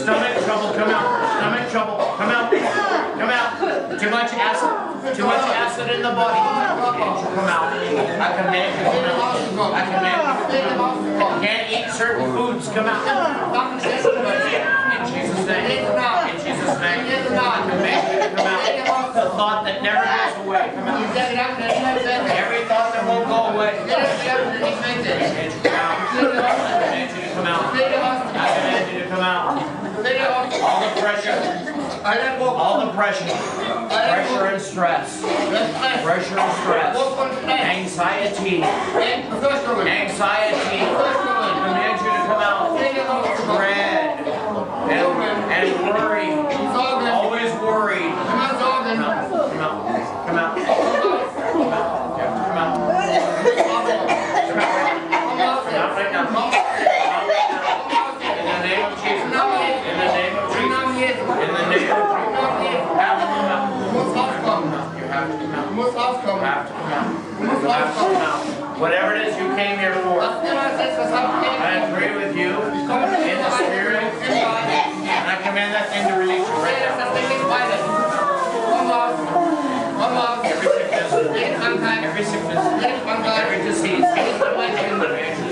Stomach trouble, come out. Stomach trouble, come out. Come out. Too much acid. Too much acid in the body. Come out. I command you to come out. I command you to come out. You can't eat certain foods. Come out. In Jesus' name. In Jesus' name. I command you to come out. The thought that never goes away. Come out. Every thought that won't go away. I command you to come out. I command you to come out. I command you to come out. All the pressure, pressure and stress, anxiety, command you to come out. Dread and worry, always worried. Come out, come out, come out, come out, come out, come out right now. Whatever it is you came here for, I agree with you in the spirit, and I command that thing to release you right now. Every sickness, every disease, whatever it is that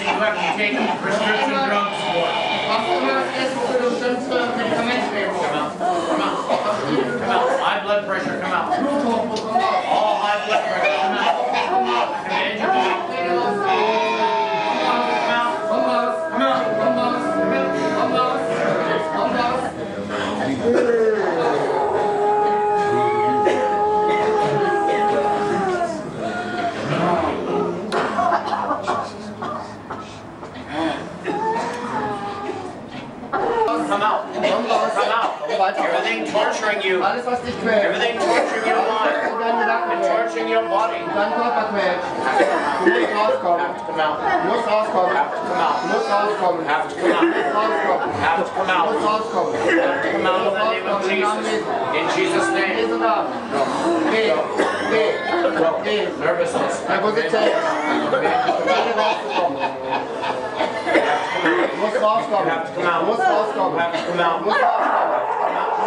you have to take prescription drugs for, high blood pressure, come out. All high blood pressure, come out. Come out. Command your body. Come out. Come out. Come out. Come out. Come out. Come out. Come out. Come out. Everything torturing you. Everything torturing your mind. And torturing your body. Have to come out. In the name of Jesus. In Jesus' name. Go. Nervousness. In Jesus' name. The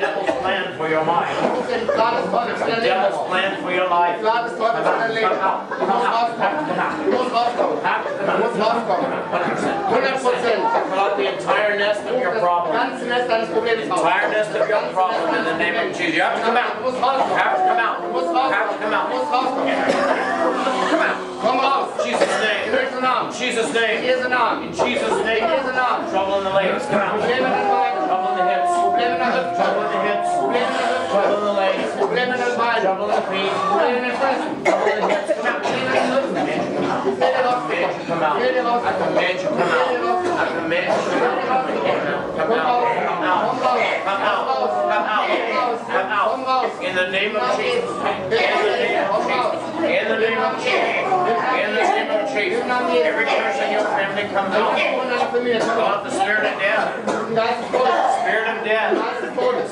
devil's plan for your mind. The devil's plan for your life. Come out. The entire nest of your problem. In the name of Jesus. You have to come out. Come out. Jesus' name. In Jesus' name. Trouble in the legs. Come out. Trouble in the hips. Trouble in the legs. Trouble in the feet. Trouble in the hips. Come out. Come out. In the name of Jesus. Every curse in your family comes out. God, the spirit of death. Spirit of death. Come out.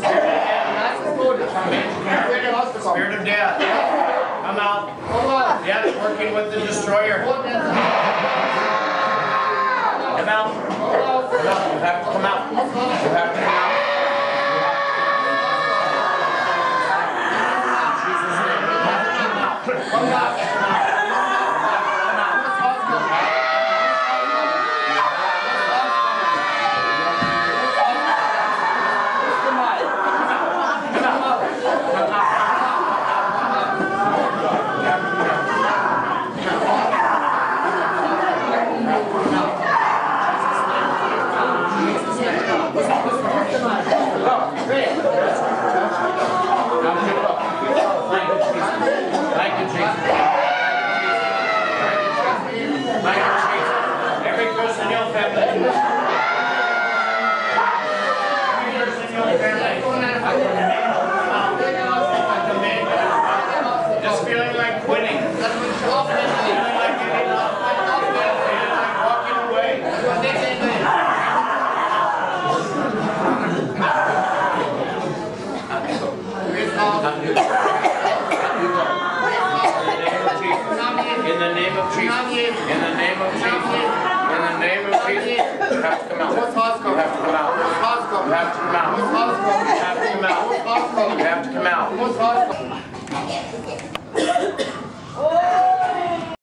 Death working with the destroyer. Come out. You have to come out. out, you have to come out. What's hospital? You have to come out. What's hospital? You have to come out. What's hospital?